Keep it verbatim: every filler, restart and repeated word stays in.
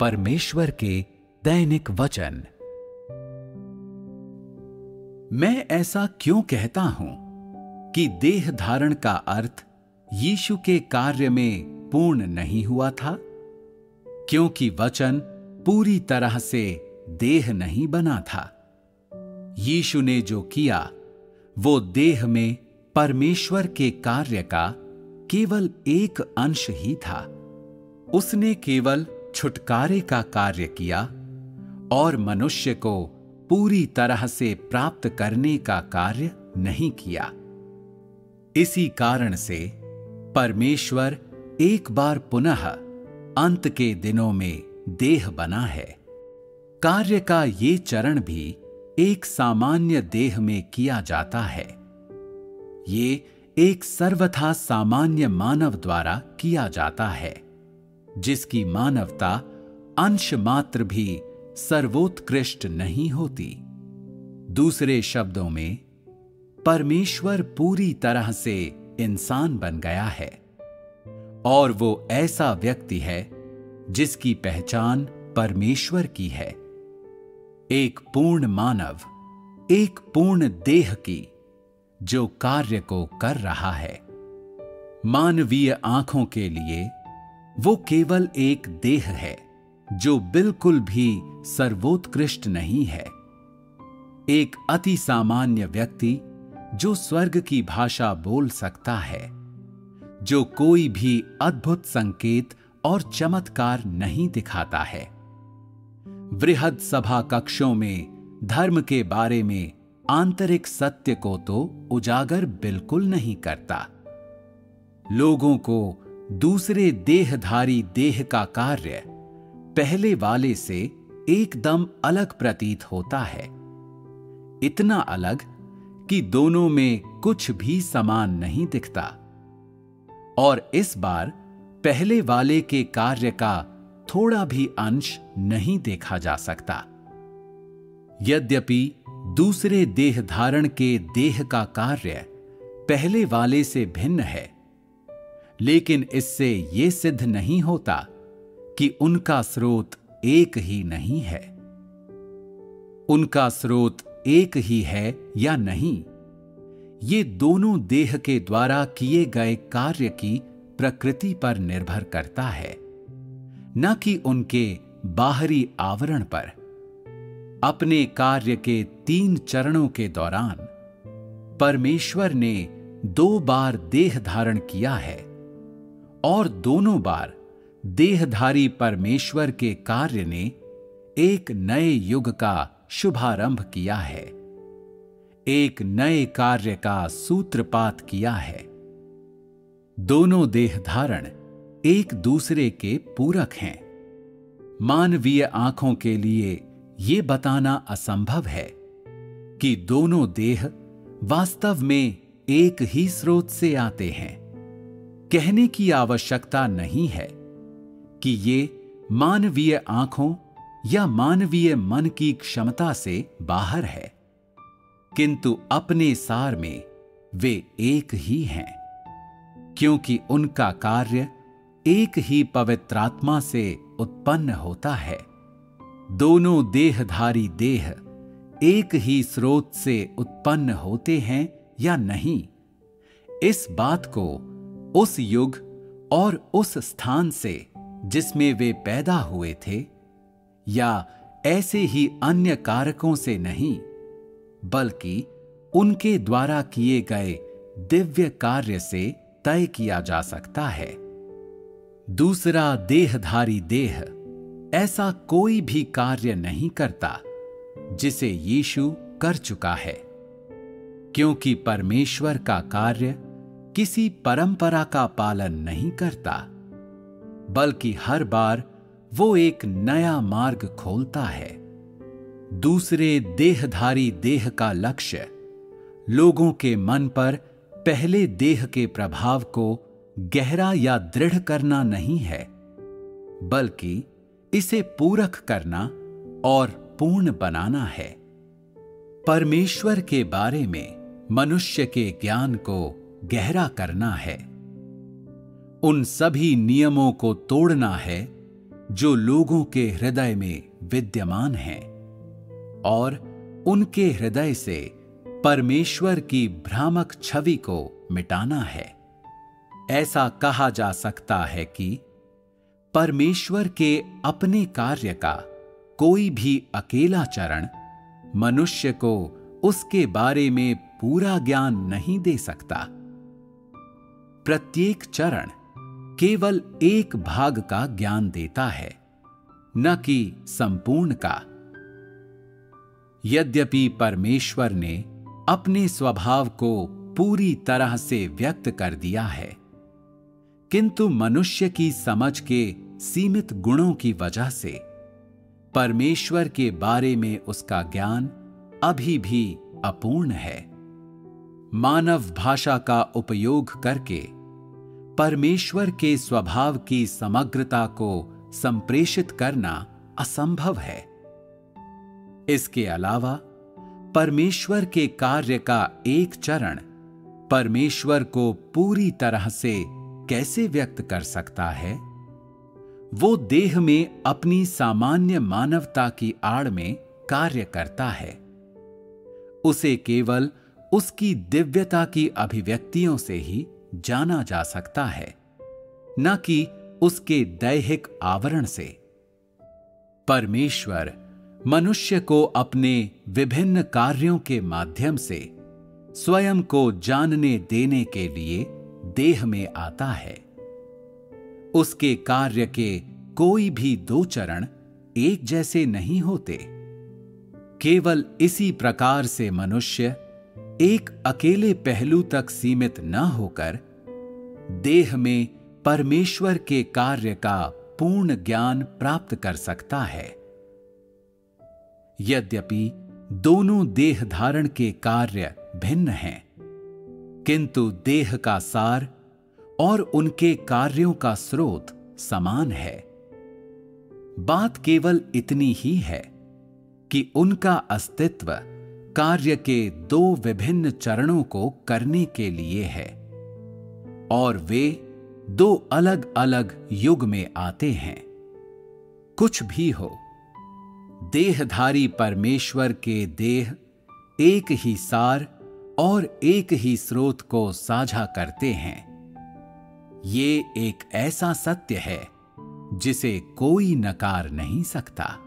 परमेश्वर के दैनिक वचन। मैं ऐसा क्यों कहता हूं कि देह धारण का अर्थ यीशु के कार्य में पूर्ण नहीं हुआ था, क्योंकि वचन पूरी तरह से देह नहीं बना था। यीशु ने जो किया वो देह में परमेश्वर के कार्य का केवल एक अंश ही था। उसने केवल छुटकारे का कार्य किया और मनुष्य को पूरी तरह से प्राप्त करने का कार्य नहीं किया। इसी कारण से परमेश्वर एक बार पुनः अंत के दिनों में देह बना है। कार्य का ये चरण भी एक सामान्य देह में किया जाता है। ये एक सर्वथा सामान्य मानव द्वारा किया जाता है, जिसकी मानवता अंश मात्र भी सर्वोत्कृष्ट नहीं होती। दूसरे शब्दों में, परमेश्वर पूरी तरह से इंसान बन गया है और वो ऐसा व्यक्ति है जिसकी पहचान परमेश्वर की है। एक पूर्ण मानव, एक पूर्ण देह की, जो कार्य को कर रहा है। मानवीय आंखों के लिए वो केवल एक देह है जो बिल्कुल भी सर्वोत्कृष्ट नहीं है। एक अति सामान्य व्यक्ति जो स्वर्ग की भाषा बोल सकता है, जो कोई भी अद्भुत संकेत और चमत्कार नहीं दिखाता है। बृहद सभा कक्षों में धर्म के बारे में आंतरिक सत्य को तो उजागर बिल्कुल नहीं करता। लोगों को दूसरे देहधारी देह का कार्य पहले वाले से एकदम अलग प्रतीत होता है, इतना अलग कि दोनों में कुछ भी समान नहीं दिखता। और इस बार पहले वाले के कार्य का थोड़ा भी अंश नहीं देखा जा सकता। यद्यपि दूसरे देह धारण के देह का कार्य पहले वाले से भिन्न है, लेकिन इससे यह सिद्ध नहीं होता कि उनका स्रोत एक ही नहीं है। उनका स्रोत एक ही है या नहीं, ये दोनों देह के द्वारा किए गए कार्य की प्रकृति पर निर्भर करता है, न कि उनके बाहरी आवरण पर। अपने कार्य के तीन चरणों के दौरान परमेश्वर ने दो बार देह धारण किया है और दोनों बार देहधारी परमेश्वर के कार्य ने एक नए युग का शुभारंभ किया है, एक नए कार्य का सूत्रपात किया है। दोनों देहधारण एक दूसरे के पूरक हैं। मानवीय आंखों के लिए यह बताना असंभव है कि दोनों देह वास्तव में एक ही स्रोत से आते हैं। कहने की आवश्यकता नहीं है कि ये मानवीय आंखों या मानवीय मन की क्षमता से बाहर है, किंतु अपने सार में वे एक ही हैं, क्योंकि उनका कार्य एक ही पवित्र आत्मा से उत्पन्न होता है। दोनों देहधारी देह एक ही स्रोत से उत्पन्न होते हैं या नहीं, इस बात को उस युग और उस स्थान से जिसमें वे पैदा हुए थे, या ऐसे ही अन्य कारकों से नहीं, बल्कि उनके द्वारा किए गए दिव्य कार्य से तय किया जा सकता है। दूसरा देहधारी देह ऐसा कोई भी कार्य नहीं करता जिसे यीशु कर चुका है, क्योंकि परमेश्वर का कार्य किसी परंपरा का पालन नहीं करता, बल्कि हर बार वो एक नया मार्ग खोलता है। दूसरे देहधारी देह का लक्ष्य लोगों के मन पर पहले देह के प्रभाव को गहरा या दृढ़ करना नहीं है, बल्कि इसे पूरक करना और पूर्ण बनाना है। परमेश्वर के बारे में मनुष्य के ज्ञान को गहरा करना है, उन सभी नियमों को तोड़ना है जो लोगों के हृदय में विद्यमान हैं और उनके हृदय से परमेश्वर की भ्रामक छवि को मिटाना है। ऐसा कहा जा सकता है कि परमेश्वर के अपने कार्य का कोई भी अकेला चरण मनुष्य को उसके बारे में पूरा ज्ञान नहीं दे सकता। प्रत्येक चरण केवल एक भाग का ज्ञान देता है, न कि संपूर्ण का। यद्यपि परमेश्वर ने अपने स्वभाव को पूरी तरह से व्यक्त कर दिया है, किंतु मनुष्य की समझ के सीमित गुणों की वजह से परमेश्वर के बारे में उसका ज्ञान अभी भी अपूर्ण है। मानव भाषा का उपयोग करके परमेश्वर के स्वभाव की समग्रता को संप्रेषित करना असंभव है। इसके अलावा परमेश्वर के कार्य का एक चरण परमेश्वर को पूरी तरह से कैसे व्यक्त कर सकता है? वो देह में अपनी सामान्य मानवता की आड़ में कार्य करता है। उसे केवल उसकी दिव्यता की अभिव्यक्तियों से ही जाना जा सकता है, न कि उसके दैहिक आवरण से। परमेश्वर मनुष्य को अपने विभिन्न कार्यों के माध्यम से स्वयं को जानने देने के लिए देह में आता है। उसके कार्य के कोई भी दो चरण एक जैसे नहीं होते। केवल इसी प्रकार से मनुष्य एक अकेले पहलू तक सीमित न होकर देह में परमेश्वर के कार्य का पूर्ण ज्ञान प्राप्त कर सकता है। यद्यपि दोनों देह धारण के कार्य भिन्न हैं, किंतु देह का सार और उनके कार्यों का स्रोत समान है। बात केवल इतनी ही है कि उनका अस्तित्व कार्य के दो विभिन्न चरणों को करने के लिए है और वे दो अलग अलग युग में आते हैं। कुछ भी हो, देहधारी परमेश्वर के देह एक ही सार और एक ही स्रोत को साझा करते हैं। ये एक ऐसा सत्य है जिसे कोई नकार नहीं सकता।